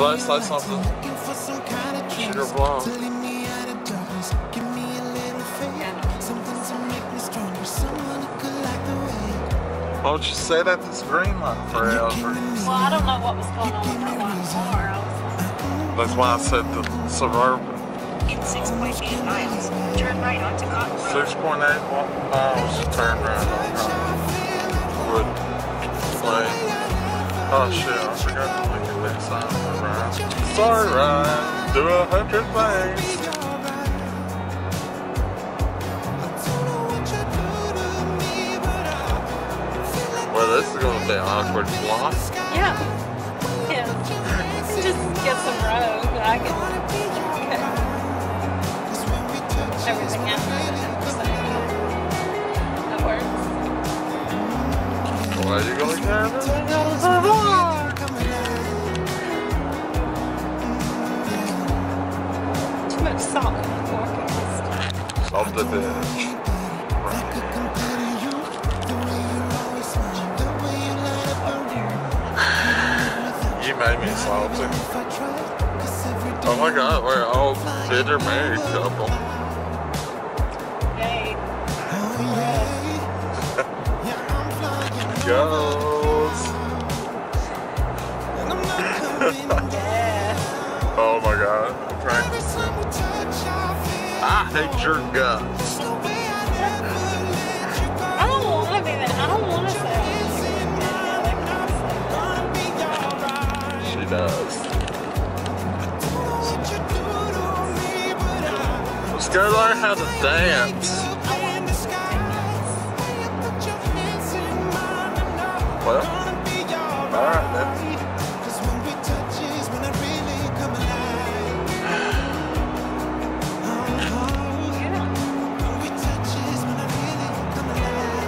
Let's like something. Sugar plum. Why don't you say that this green light forever? Well, I don't know what was going on with that one car. That's why I said the Suburban. In 6.8 miles, turn right onto Cottonwood. 6.8 miles, turn right on Cottonwood. Oh shit, I forgot to look at that sign for right. Sorry, right. Do 100 things. Well, this is going to be an awkward vlog. Yeah. Yeah. Just get some road that I can. Everything happens. That works. Why are you going there? Too much salt in the forecast. Off the bench. Right. You made me salty. Oh my god, we're all bitter married couple. Yeah. Oh my god, I'm practicing. I hate your guts. I don't want to be that. I don't want to say that. She does. Let's go learn how to dance. Well, alright then.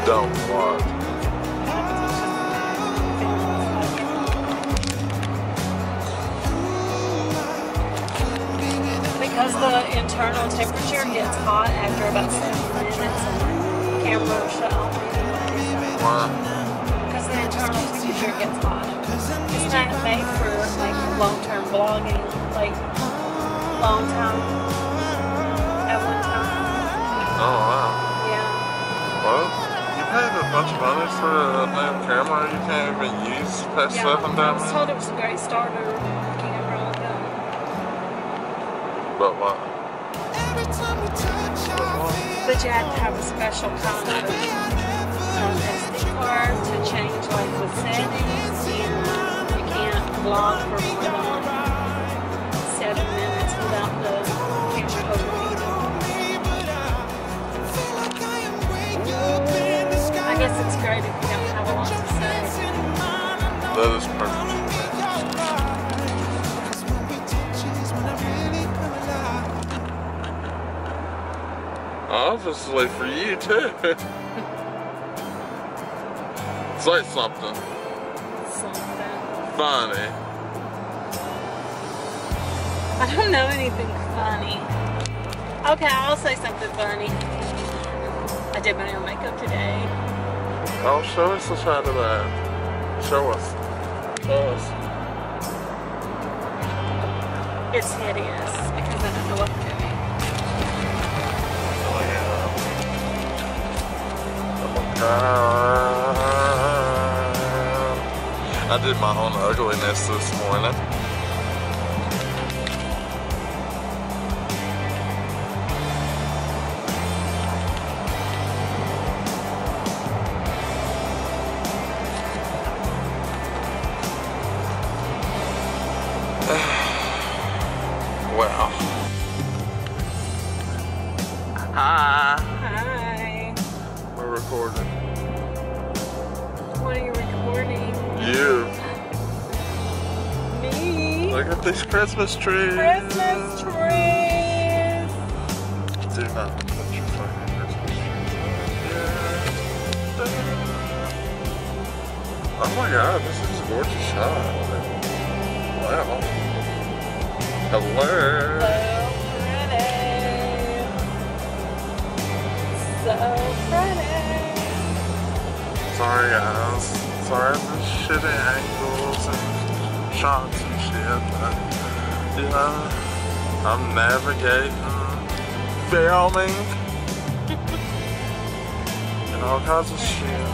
Don't walk. Because the internal temperature gets hot after about 7 minutes, the camera shut off. Wow. The internal temperature gets hot. It's not made for like long-term vlogging, like long time at one time. Oh wow. Yeah. Well, you paid a bunch of money for a new camera you can't even use past 7 days. I was told it was a great starter camera like that. But what? But you had to have a special kind of to change like the settings, and you can't vlog for more than 7 minutes without the camera overheating. I guess it's great if you don't have a lot to say. That is perfect. Obviously for you too. Say something. Something. Funny. I don't know anything funny. Okay, I'll say something funny. I did my own makeup today. Oh, show us the side of that. Show us. Show us. It's hideous because I don't know what to do. Oh, yeah. Oh, God. I did my own ugliness this morning. Wow. Hi. Hi. We're recording. What are you recording? You. Me. Look at these Christmas trees. Christmas trees. Do not put your fucking Christmas trees over here. Oh my god, this is a gorgeous shot. Wow. Hello. So pretty. So pretty. Sorry guys. Sorry for shitty angles and shots and shit, but, you know, I'm navigating, filming, and all kinds of shit.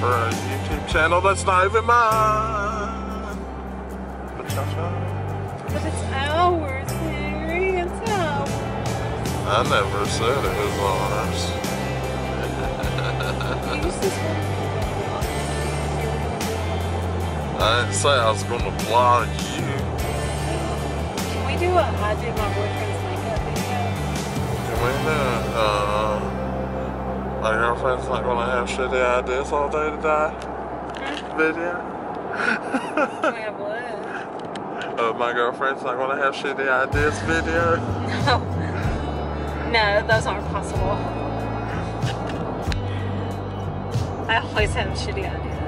For a YouTube channel that's not even mine. But it's ours, Henry. It's ours. I never said it was ours. I didn't say I was going to vlog you. Can we do a I did my boyfriend's makeup video? Can we do a, my girlfriend's not gonna have shitty ideas all day today. Video. My what? My girlfriend's not gonna have shitty ideas video. No. No, those aren't possible. I always have shitty ideas.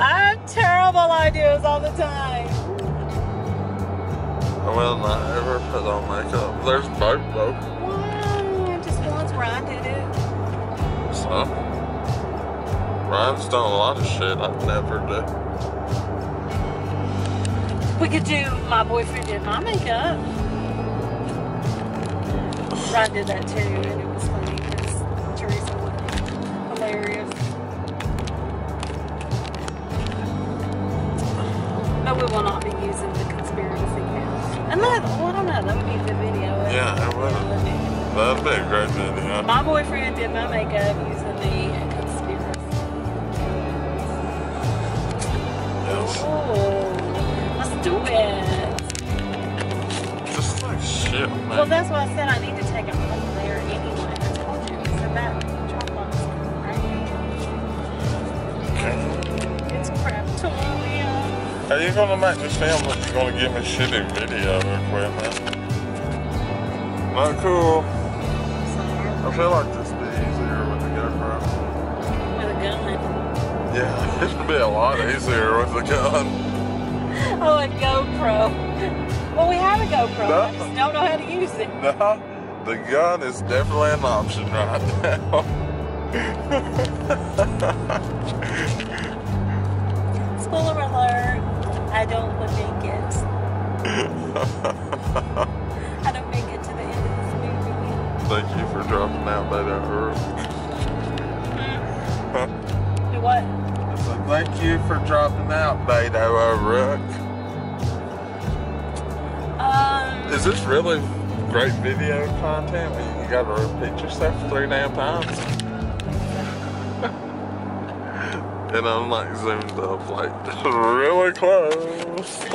I have terrible ideas all the time. I will not ever put on makeup. There's both though. I did it. So, Ryan's done a lot of shit I'd never do. We could do my boyfriend did my makeup. Ryan did that too, and it was funny because Teresa was hilarious. But we will not be using the conspiracy count. And that, well, I don't know, that would be a good video. Yeah, it would. That'd be a great video. My boyfriend did my makeup using the conspiracy. Yes. Oh, let's do it. Just like shit, man. Well, that's why I said I need to take it home there anyway. I told you. It's about chocolate, right? It's crap totally up. Are you gonna make this film if you're gonna give me shitty video equipment? Not cool. I feel like this would be easier with the GoPro. With a gun? Yeah, it would be a lot easier with the gun. Oh, a GoPro. Well, we have a GoPro. No. I just don't know how to use it. No, the gun is definitely an option right now. Spoiler alert, I don't make it. Thank you for dropping out Beto O'Rourke. Do what? I said, thank you for dropping out Beto O'Rourke. Is this really great video content? I mean, you gotta repeat yourself 3 damn times. And I'm like zoomed up like really close. Nice.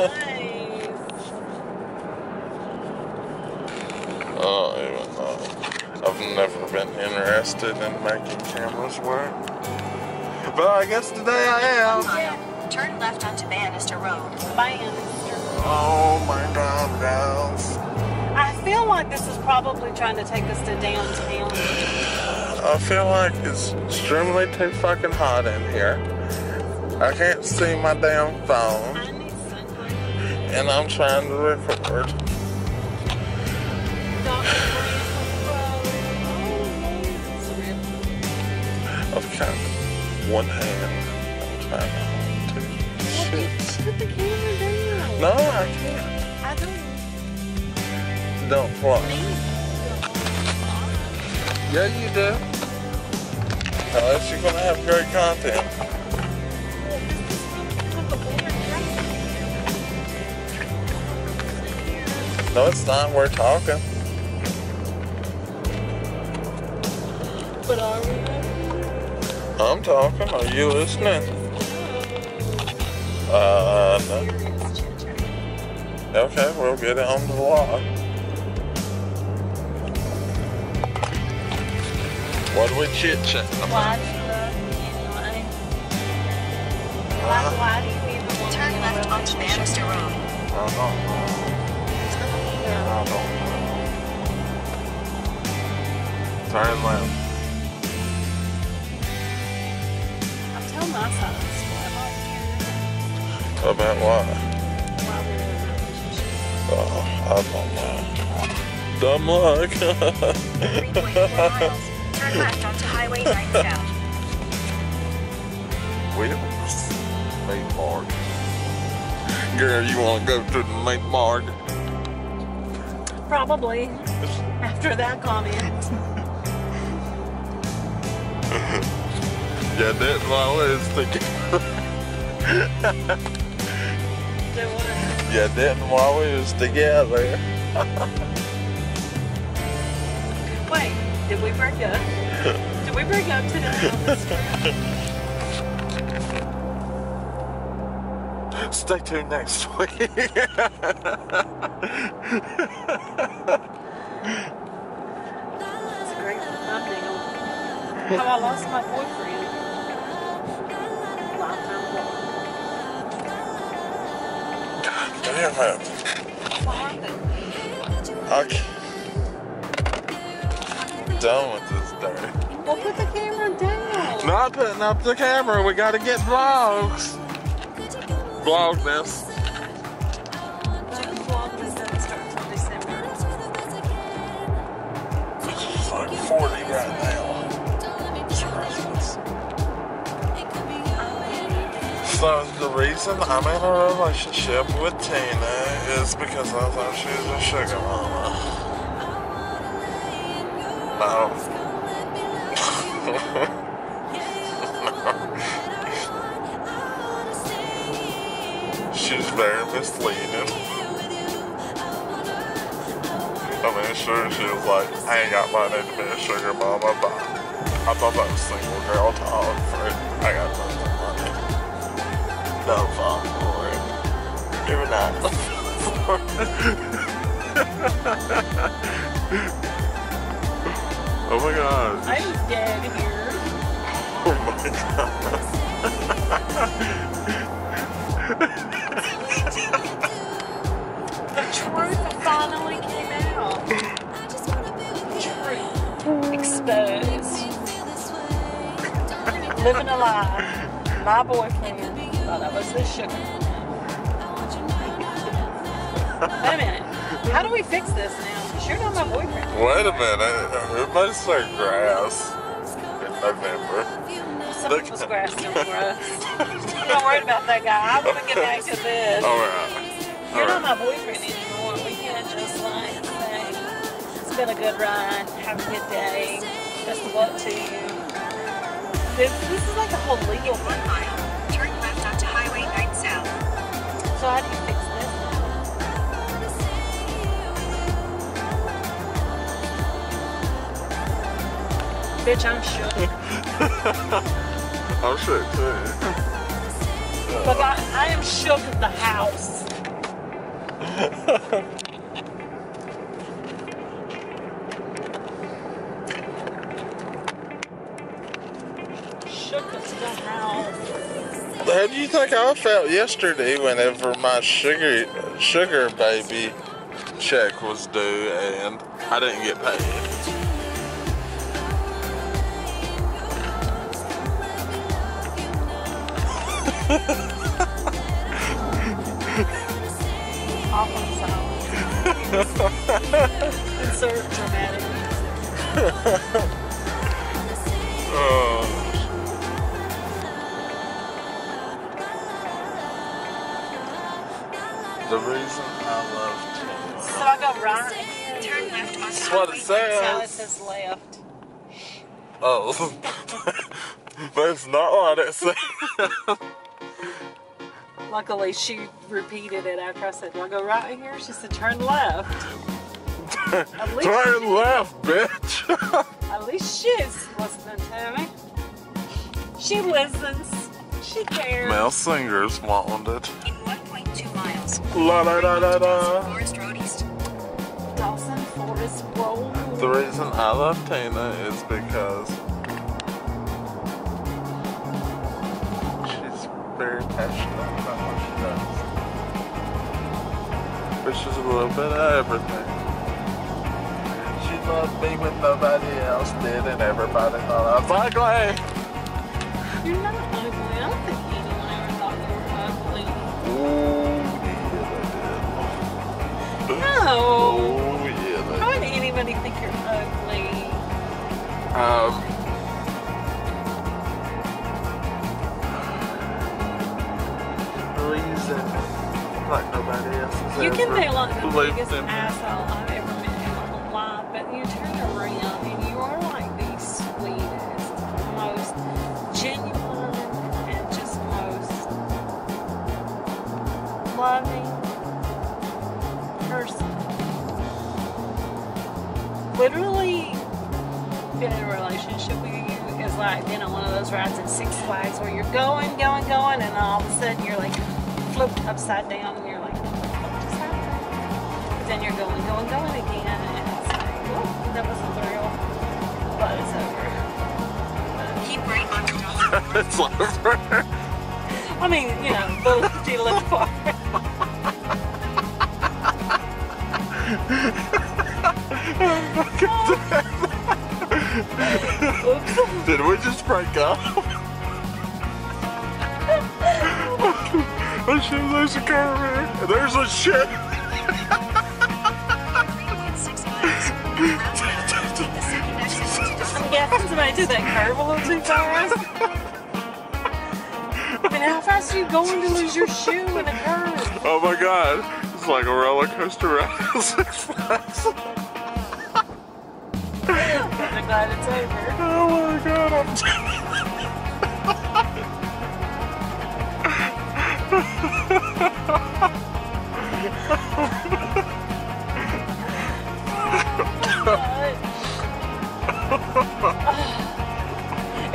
Oh, even though I've never been interested in making cameras work. But I guess today I am. Yeah. Turn left onto Bannister Road. Bannister. Oh my God, guys. I feel like this is probably trying to take us to downtown. I feel like it's extremely too fucking hot in here. I can't see my damn phone. I need sunlight. And I'm trying to record. I've got one hand. I'm trying to shit. Put the camera down. No, I can't. I don't. Don't fly. Yeah, you do. Unless you're gonna have great content. No, it's not. We're talking. But are we? I'm talking. Are you listening? No. Okay, we'll get it on the vlog. What are we chit-chatting about? Why do you love me anyway? Why do you even want to turn left onto Bannister Road? I don't know. Turn left. My side of the story. About what? Why we were in a relationship. Oh, I don't know. Dumb luck. 3.4 miles. Turn left onto Highway 9 South. Williams. Meat market. Girl, you want to go to the meat market? Probably. After that comment. Yeah, that's what I was thinking. Yeah, that and while we was together. Wait, did we break up? Did we break up today on this trip? Stay tuned next week. That's a great thumbnail. How I lost my boyfriend. Damn it. I'm done with this day. Well, put the camera down. Not putting up the camera. We gotta get vlogs. Vlog this. June vlog this doesn't start until December. This is like 40 right now. It's Christmas. So. The reason I'm in a relationship with Tina is because I thought she was a sugar mama. No. She's very misleading. I mean, sure, she was like, I ain't got money to be a sugar mama, but I thought that was single girl talk, but I got money. No fault for it. They were not for Oh my god. I'm dead here. Oh my god. The truth finally came out. Truth. Exposed. Living a lie. My boyfriend. That was the sugar. Wait a minute. How do we fix this now? You're not my boyfriend. Wait a minute. Everybody started grass in November. Some people's grass don't grow. Don't worry about that guy. I'm going to get back to this. Alright. You're not my boyfriend anymore. We can't just lie and say, it's been a good ride. Have a good day. Best of luck to you. This is like a whole legal thing. So how do you fix this? Bitch, I'm shook. I'm shook too. But I am shook at the house. Shook at the house. How do you think I felt yesterday whenever my sugar baby check was due and I didn't get paid? Awful. It's so dramatic. Oh. The reason I love Tina. So I go right. Turn left on that's what it says. Now it says left. Oh. But it's not what it says. Luckily, she repeated it after I said, do I go right here? She said, turn left. Turn left, bitch. At least she's listening to me. She listens. She cares. Male singers wanted. La da da da da. Dawson Forest Road. The reason I love Tina is because she's very passionate about what she does. But she's a little bit of everything. She loved me when nobody else did, and everybody thought I was ugly. You're not ugly. I don't think anyone ever thought you were ugly. Ooh. No. Oh, yeah, how would anybody think you're ugly? You can be like the biggest asshole I've ever met in my life, but you turn around and you are like the sweetest, most genuine, and just most loving person. Literally, been in a relationship with you is like being on one of those rides at Six Flags where you're going, going, going, and all of a sudden you're like flipped upside down and you're like, what just happened? But then you're going, going, going again, and it's like, oh, that was a thrill, but it's over. Keep right on the dog. It's over. I mean, you know, little do you look for. Oops. Did we just break up? There's a car. There's a shit. I'm guessing somebody did that curve a little too fast. I mean, how fast are you going to lose your shoe in a curve? Oh my god. It's like a roller coaster ride at Six Flags. I'm glad it's over. Oh my god,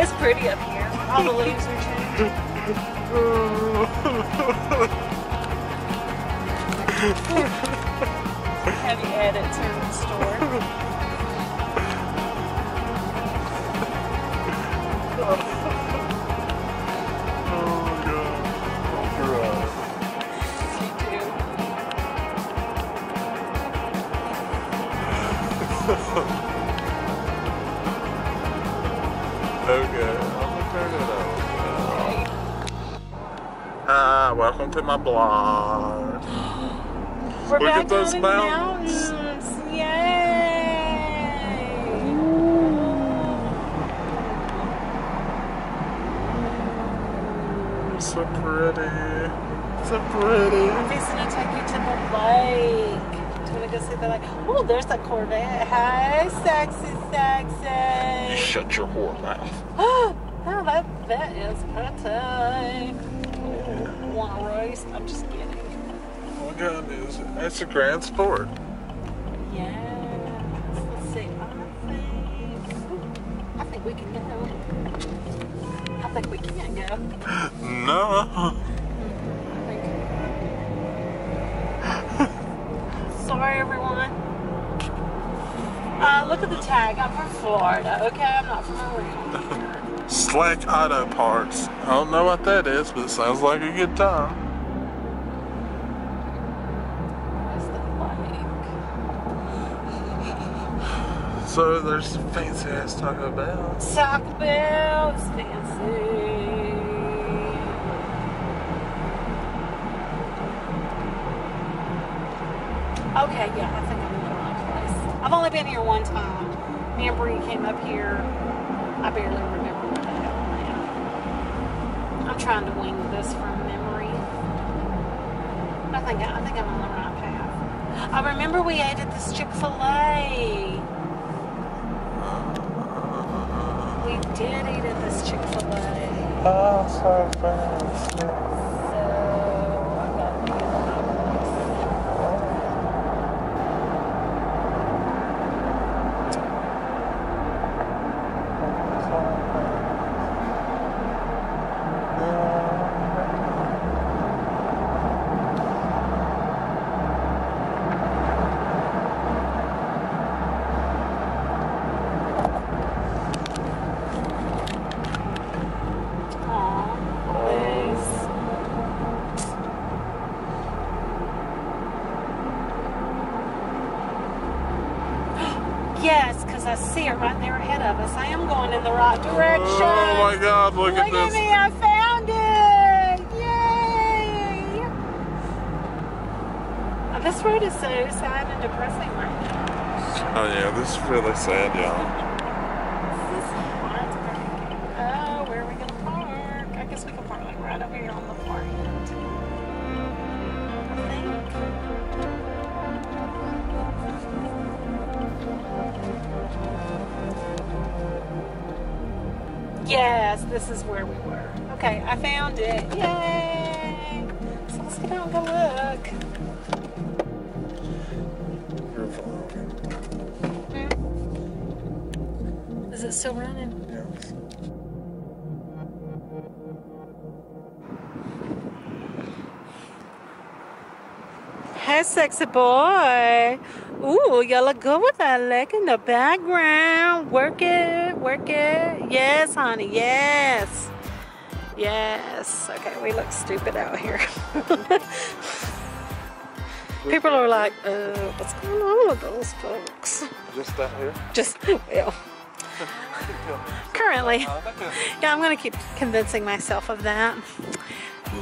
it's pretty up here. All the leaves are changing. Have you had it to the store? Oh my god. All right. Okay, I'll turn it over. Hi, welcome to my blog. We're Look back at those mountains. Yay! It's so pretty. So pretty. I'm just gonna take you to the lake. When I go see, they're like, oh, there's that Corvette. Hi, sexy, sexy. You shut your whore mouth. Oh, that is my time. Yeah. Want to race? I'm just kidding. What gun is it? That's a grand sport. Yeah. Let's see. I think we can go. I think we can go. No. Sorry, everyone. Look at the tag. I'm from Florida, okay? I'm not from around here. Slack Auto Parts. I don't know what that is, but it sounds like a good time. Where's the lake? So there's fancy ass Taco Bell. Taco Bell is fancy. Okay, yeah, I think I'm in the right place. I've only been here one time. Me and Bree came up here. I barely remember what the hell now. I'm trying to wing this from memory. But I think I'm on the right path. I remember we ate at this Chick-fil-A. We did eat at this Chick-fil-A. Oh, so fancy. I see it right there ahead of us. I am going in the right direction. Oh my god, look at this. Look at me, I found it! Yay! Oh, this road is so sad and depressing right now. Oh yeah, this is really sad, y'all. Oh, where are we gonna park? I guess we can park like right over here on the park. I think. Yes, this is where we were. Okay, I found it. Yay! So let's get out and go look. Hmm? Is it still running? Yeah. Hey, sexy boy. Ooh, y'all look good with that leg in the background. Work it, work it. Yes, honey, yes. Yes. Okay, we look stupid out here. People are like, what's going on with those folks? Just out here? Just, well. Currently. Yeah, I'm going to keep convincing myself of that.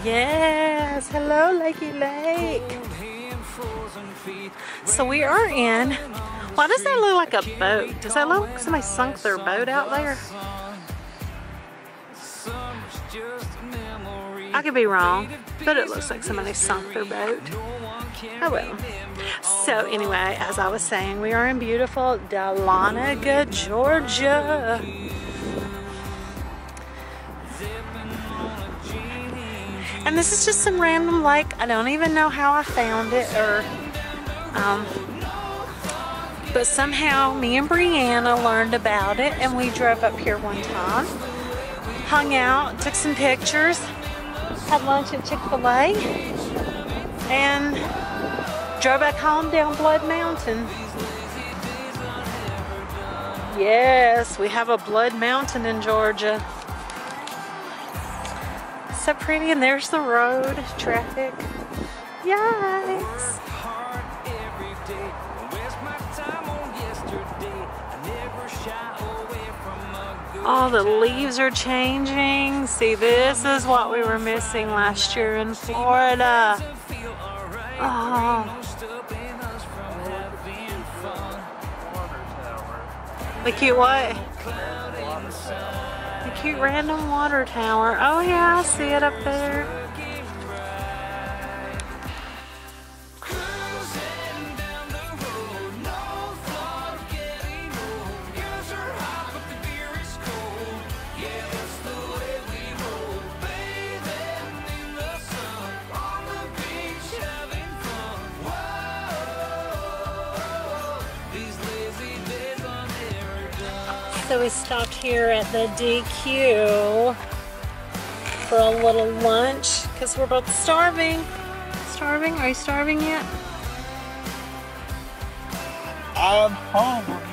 Yes. Hello, Lakey Lake. So we are in, why does that look like a boat? Does that look like somebody sunk their boat out there? I could be wrong, but it looks like somebody sunk their boat. Oh well. So anyway, as I was saying, we are in beautiful Dahlonega, Georgia. And this is just some random lake. I don't even know how I found it, or but somehow me and Brianna learned about it, and we drove up here one time, hung out, took some pictures, had lunch at Chick-fil-A, and drove back home down Blood Mountain. Yes, we have a Blood Mountain in Georgia. So pretty, and there's the road traffic. Yikes. All the leaves are changing. See, this is what we were missing last year in Florida. Oh. The cute what? Cute random water tower. Oh yeah, I see it up there. So we stopped here at the DQ for a little lunch because we're both starving. Starving? Are you starving yet? I'm hungry.